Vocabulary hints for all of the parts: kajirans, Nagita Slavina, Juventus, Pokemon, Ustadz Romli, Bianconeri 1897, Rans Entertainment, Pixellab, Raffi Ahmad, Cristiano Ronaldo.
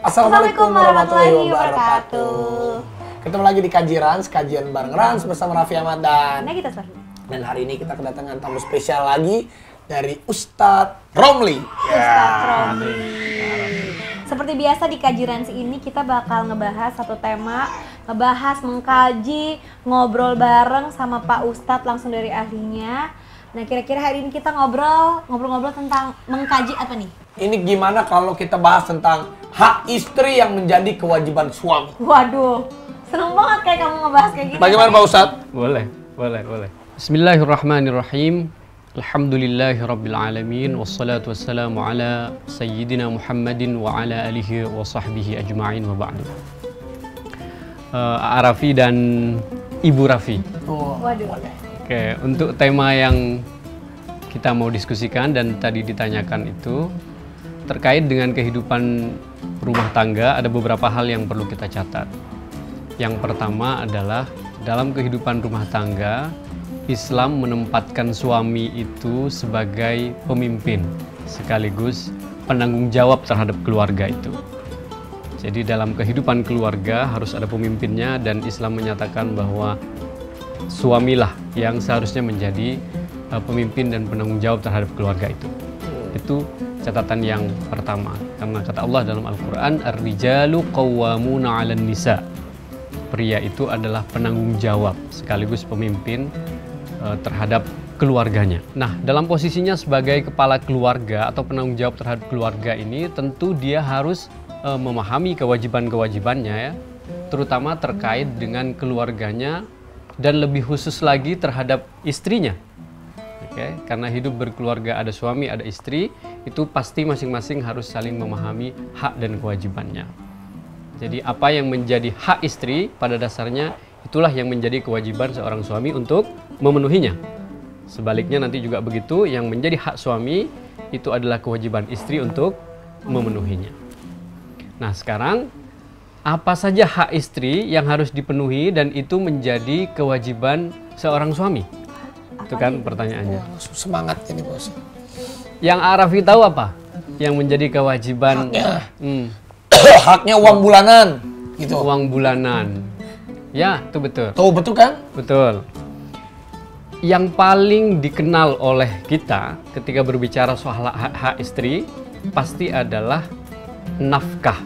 Assalamualaikum warahmatullahi wabarakatuh. Ketemu lagi di Kajirans, kajian bareng Rans bersama Raffi Ahmad dan Nagita Slavina. Dan hari ini kita kedatangan tamu spesial lagi dari Ustadz Romli. Seperti biasa di Kajirans ini kita bakal ngebahas satu tema, mengkaji, ngobrol bareng sama Pak Ustadz langsung dari ahlinya. Nah, kira-kira hari ini kita ngobrol-ngobrol tentang mengkaji apa nih? Ini gimana kalau kita bahas tentang hak istri yang menjadi kewajiban suami? Waduh, seneng banget kayak kamu ngebahas kayak gini. Bagaimana Pak Ustadz? Boleh. Bismillahirrahmanirrahim. Alhamdulillahirrabbilalamin. Wassalatu wassalamu ala sayyidina Muhammadin wa ala alihi wa sahbihi ajma'in wa ba'du. Raffi dan Ibu Raffi. Waduh. Oke, untuk tema yang kita mau diskusikan dan tadi ditanyakan itu terkait dengan kehidupan rumah tangga, ada beberapa hal yang perlu kita catat. Yang pertama adalah dalam kehidupan rumah tangga, Islam menempatkan suami itu sebagai pemimpin sekaligus penanggung jawab terhadap keluarga itu. Jadi dalam kehidupan keluarga harus ada pemimpinnya dan Islam menyatakan bahwa suamilah yang seharusnya menjadi pemimpin dan penanggung jawab terhadap keluarga itu. Itu catatan yang pertama. Karena kata Allah dalam Al-Quran, Ar-rijalu qawwamuna 'alan nisa. Pria itu adalah penanggung jawab sekaligus pemimpin terhadap keluarganya. Nah, dalam posisinya sebagai kepala keluarga atau penanggung jawab terhadap keluarga ini, tentu dia harus memahami kewajiban-kewajibannya ya, terutama terkait dengan keluarganya dan lebih khusus lagi terhadap istrinya. Okay? Karena hidup berkeluarga ada suami, ada istri, itu pasti masing-masing harus saling memahami hak dan kewajibannya. Jadi apa yang menjadi hak istri pada dasarnya itulah yang menjadi kewajiban seorang suami untuk memenuhinya. Sebaliknya nanti juga begitu, yang menjadi hak suami itu adalah kewajiban istri untuk memenuhinya. Nah, sekarang apa saja hak istri yang harus dipenuhi dan itu menjadi kewajiban seorang suami? Apa itu kan pertanyaannya. Semangat ini bos. Yang Raffi tahu apa? Yang menjadi kewajiban haknya, haknya uang bulanan gitu. Uang bulanan. Ya, itu betul. Tahu betul kan? Betul. Yang paling dikenal oleh kita ketika berbicara soal hak istri pasti adalah nafkah,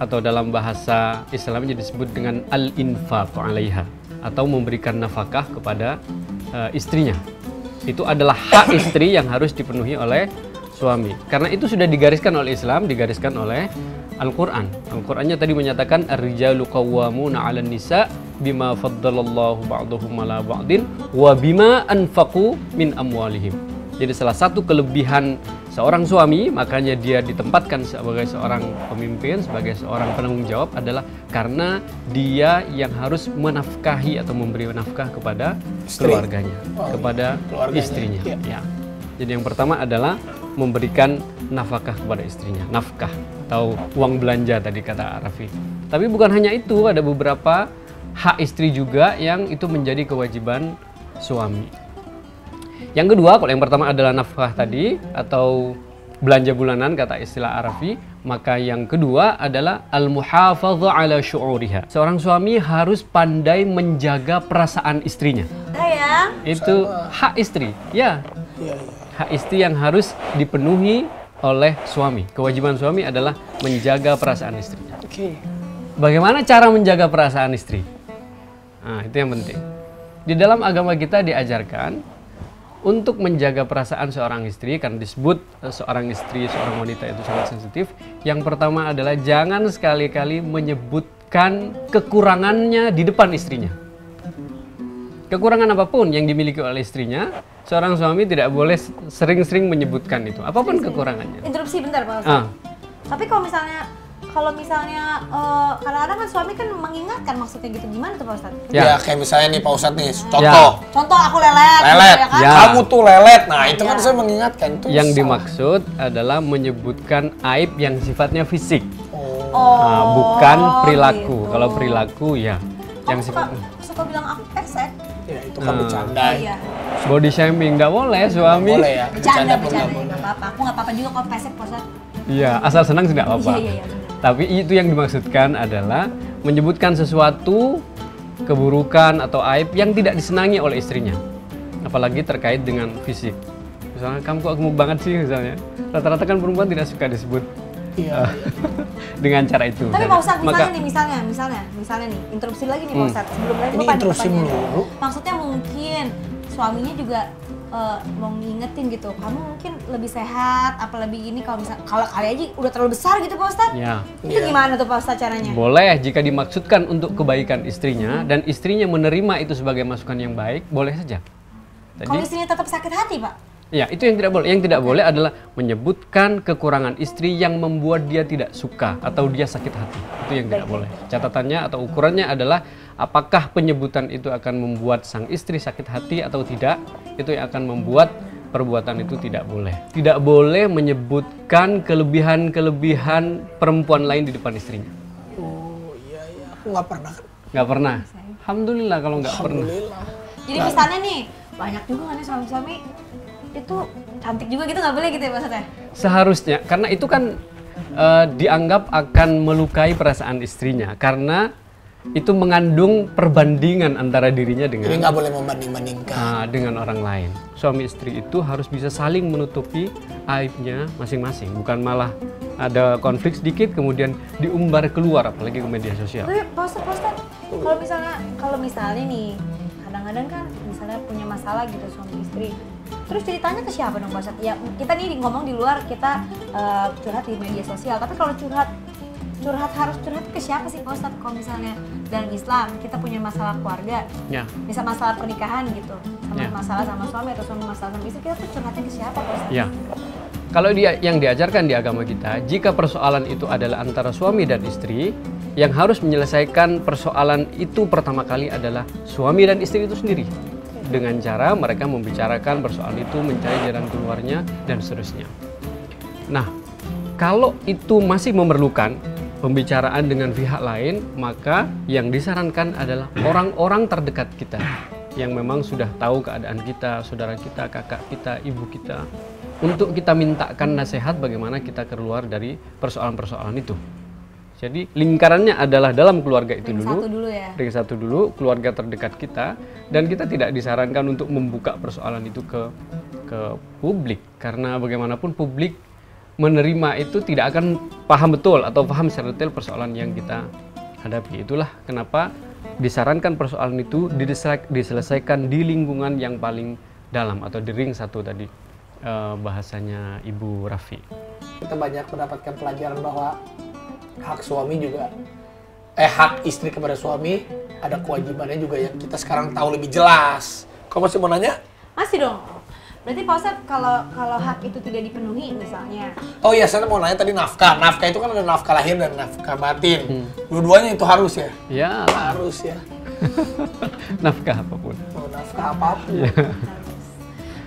atau dalam bahasa Islam disebut dengan al-infaq 'alaiha, atau memberikan nafkah kepada istrinya. Itu adalah hak istri yang harus dipenuhi oleh suami. Karena itu sudah digariskan oleh Islam, digariskan oleh Al-Qur'an. Al-Qur'annya tadi menyatakan ar-rijalu qawwamuna 'alan nisa bima faddalallahu ba'dahum 'ala ba'din wa bima anfaqu min amwalihim. Jadi salah satu kelebihan seorang suami, makanya dia ditempatkan sebagai seorang pemimpin, sebagai seorang penanggung jawab, adalah karena dia yang harus menafkahi atau memberi nafkah kepada keluarganya, kepada istrinya. Ya. Jadi yang pertama adalah memberikan nafkah kepada istrinya, nafkah atau uang belanja tadi kata Raffi. Tapi bukan hanya itu, ada beberapa hak istri juga yang itu menjadi kewajiban suami. Yang kedua, kalau yang pertama adalah nafkah tadi atau belanja bulanan kata istilah Raffi, maka yang kedua adalah al-muhafadha ala syu'uriha. Seorang suami harus pandai menjaga perasaan istrinya. Sayang. Itu hak istri. Ya. Hak istri yang harus dipenuhi oleh suami. Kewajiban suami adalah menjaga perasaan istrinya. Oke. Bagaimana cara menjaga perasaan istri? Nah, itu yang penting. Di dalam agama kita diajarkan untuk menjaga perasaan seorang istri, karena disebut seorang istri, seorang wanita itu sangat sensitif. Yang pertama adalah jangan sekali-kali menyebutkan kekurangannya di depan istrinya. Kekurangan apapun yang dimiliki oleh istrinya, seorang suami tidak boleh sering-sering menyebutkan itu, apapun kekurangannya. Interupsi bentar Pak Ustadz. Tapi kalau misalnya kadang-kadang kan suami kan mengingatkan, maksudnya gitu, gimana tuh Pak Ustadz? Ya kayak misalnya nih Pak Ustadz nih, contoh. Ya. Contoh aku lelet. Ya kan? Ya. Kamu tuh lelet, nah itu kan saya mengingatkan. Itu yang salah. Dimaksud adalah menyebutkan aib yang sifatnya fisik, nah, bukan perilaku. Gitu. Kalau perilaku ya, yang sifatnya. Suka bilang aku pesek. Ya itu kan bercanda. Iya. Body shaming nggak boleh suami. Boleh ya. Bercanda pun nggak apa-apa. Aku nggak apa-apa juga kalau pesek Pak Ustadz. Iya, asal senang sih nggak apa-apa. Iya. Tapi itu yang dimaksudkan adalah menyebutkan sesuatu keburukan atau aib yang tidak disenangi oleh istrinya, apalagi terkait dengan fisik. Misalnya, kamu kok gemuk banget sih misalnya. Rata-rata kan perempuan tidak suka disebut dengan cara itu. Tapi Pak Ustadz, misalnya nih, interupsi lagi nih Pak Ustadz. Sebelum lagi lupa dulu. Maksudnya mungkin suaminya juga mau ngingetin gitu, kamu mungkin lebih sehat, apalagi ini kalau misalnya, kalau kali aja udah terlalu besar gitu Pak Ustadz. Ya. Itu gimana tuh Pak Ustadz caranya? Boleh jika dimaksudkan untuk kebaikan istrinya dan istrinya menerima itu sebagai masukan yang baik, boleh saja. Kalau istrinya tetap sakit hati Pak? Ya, itu yang tidak boleh. Yang tidak boleh adalah menyebutkan kekurangan istri yang membuat dia tidak suka atau dia sakit hati. Itu yang tidak boleh. Catatannya atau ukurannya adalah apakah penyebutan itu akan membuat sang istri sakit hati atau tidak. Itu yang akan membuat perbuatan itu tidak boleh. Tidak boleh menyebutkan kelebihan-kelebihan perempuan lain di depan istrinya. Oh iya, iya. Aku nggak pernah. Nggak pernah? Alhamdulillah kalau nggak pernah. Jadi misalnya nih, banyak juga kan suami-suami itu cantik juga gitu, nggak boleh gitu ya maksudnya? Seharusnya, karena itu kan dianggap akan melukai perasaan istrinya karena itu mengandung perbandingan antara dirinya dengan ini, nggak boleh membanding-bandingkan dengan orang lain. Suami istri itu harus bisa saling menutupi aibnya masing-masing, bukan malah ada konflik sedikit kemudian diumbar keluar, apalagi ke media sosial. Kalau misalnya nih kadang-kadang kan misalnya punya masalah gitu suami istri. Terus ceritanya ke siapa dong Pak Ustadz? Ya kita nih ngomong di luar, kita curhat di media sosial. Tapi kalau curhat harus curhat ke siapa sih Pak Ustadz? Kalau misalnya dalam Islam kita punya masalah keluarga, bisa masalah pernikahan gitu, sama masalah sama suami atau suami masalah sama istri, kita tuh curhatnya ke siapa Pak Ustadz? Ya. Kalau yang diajarkan di agama kita, jika persoalan itu adalah antara suami dan istri, yang harus menyelesaikan persoalan itu pertama kali adalah suami dan istri itu sendiri. Dengan cara mereka membicarakan persoalan itu, mencari jalan keluarnya, dan seterusnya. Nah, kalau itu masih memerlukan pembicaraan dengan pihak lain, maka yang disarankan adalah orang-orang terdekat kita yang memang sudah tahu keadaan kita, saudara kita, kakak kita, ibu kita, untuk kita mintakan nasihat bagaimana kita keluar dari persoalan-persoalan itu. Jadi lingkarannya adalah dalam keluarga itu ring satu dulu, keluarga terdekat kita, dan kita tidak disarankan untuk membuka persoalan itu ke publik, karena bagaimanapun publik menerima itu tidak akan paham betul atau paham secara detail persoalan yang kita hadapi. Itulah kenapa disarankan persoalan itu diselesaikan di lingkungan yang paling dalam atau di ring satu tadi, bahasanya Ibu Raffi. Kita banyak mendapatkan pelajaran bahwa hak suami juga, hak istri kepada suami ada kewajibannya juga yang kita sekarang tahu lebih jelas. Kau masih mau nanya? Masih dong. Berarti Pak Ustadz, kalau hak itu tidak dipenuhi misalnya. Oh iya, saya mau nanya tadi nafkah. Nafkah itu kan ada nafkah lahir dan nafkah batin. Dua-duanya itu harus ya? Ya. Harus ya. Nafkah apapun. Oh, nafkah apapun. Ya.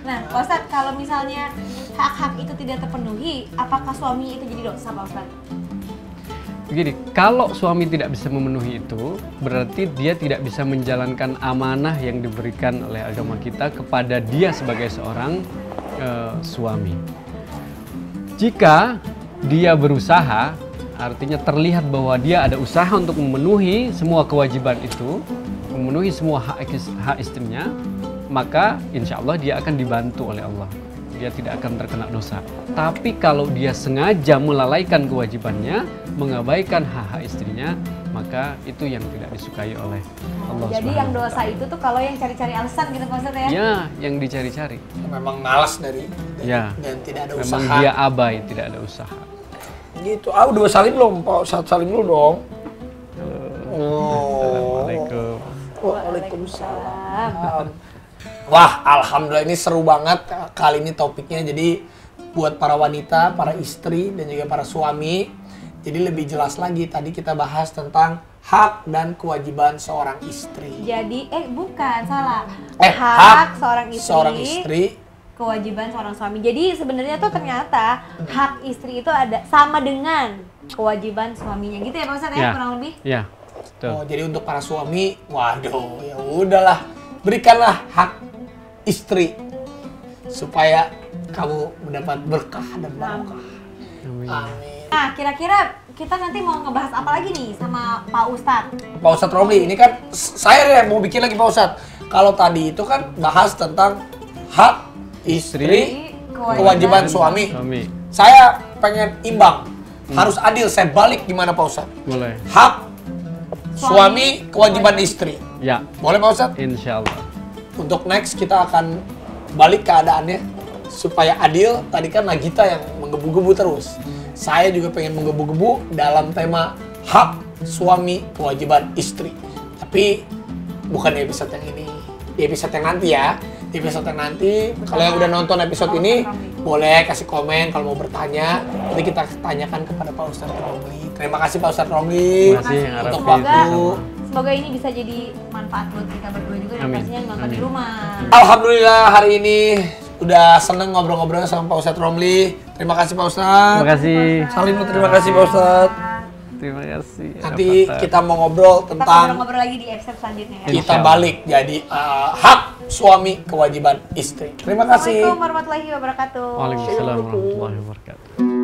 Nah, Pak Ustadz, kalau misalnya hak-hak itu tidak terpenuhi, apakah suami itu jadi dosa Pak Ustadz? Begini, kalau suami tidak bisa memenuhi itu, berarti dia tidak bisa menjalankan amanah yang diberikan oleh agama kita kepada dia sebagai seorang suami. Jika dia berusaha, artinya terlihat bahwa dia ada usaha untuk memenuhi semua kewajiban itu, memenuhi semua hak istrinya, maka insya Allah dia akan dibantu oleh Allah. Dia tidak akan terkena dosa. Tapi kalau dia sengaja melalaikan kewajibannya, mengabaikan hak-hak istrinya, maka itu yang tidak disukai oleh Allah. Jadi yang dosa itu tuh kalau yang cari-cari alasan gitu maksudnya ya? Ya, yang dicari-cari. Memang malas dan tidak ada usaha. Memang dia abai, tidak ada usaha. Gitu. Ah, udah salim belum, Pak? Salim dulu dong. Assalamualaikum. Waalaikumsalam. Wah, alhamdulillah ini seru banget kali ini topiknya. Jadi buat para wanita, para istri, dan juga para suami. Jadi lebih jelas lagi, tadi kita bahas tentang hak dan kewajiban seorang istri. Jadi, hak seorang istri, kewajiban seorang suami. Jadi sebenarnya tuh ternyata hak istri itu ada sama dengan kewajiban suaminya. Gitu ya Pak Ustadz ya, kurang lebih? Ya. Oh, jadi untuk para suami, waduh, ya udahlah. Berikanlah hak istri supaya kamu mendapat berkah dan barokah. Amin. Nah, kira-kira kita nanti mau ngebahas apa lagi nih sama Pak Ustadz? Pak Ustadz Romli, ini kan saya mau bikin lagi Pak Ustadz. Kalau tadi itu kan bahas tentang hak istri, kewajiban suami. Saya pengen imbang, harus adil, saya balik gimana Pak Ustadz? Boleh. Hak suami, kewajiban istri. Ya. Boleh Pak Ustadz? Insya Allah. Untuk next kita akan balik keadaannya supaya adil. Tadi kan Nagita yang menggebu-gebu terus. Saya juga pengen menggebu-gebu dalam tema hak suami, kewajiban istri. Tapi bukan di episode yang ini, di episode yang nanti ya. Di episode yang nanti, kalau yang udah nonton episode ini, boleh kasih komen kalau mau bertanya. Nanti kita tanyakan kepada Pak Ustadz Romli. Terima kasih Pak Ustadz Romli untuk waktu. Semoga ini bisa jadi manfaat buat kita berdua juga dan pastinya nonton di rumah. Alhamdulillah hari ini udah seneng ngobrol-ngobrol sama Pak Ustadz Romli. Terima kasih Pak Ustadz. Terima kasih. Salim terima kasih Pak Ustadz. Terima kasih. Nanti kita mau ngobrol tentang ngobrol lagi di episode selanjutnya. Ya? Kita balik jadi hak suami, kewajiban istri. Terima kasih. Assalamualaikum warahmatullahi wabarakatuh. Waalaikumsalam warahmatullahi wabarakatuh.